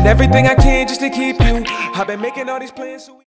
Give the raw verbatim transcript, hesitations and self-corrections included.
Doing everything I can just to keep you. I've been making all these plans.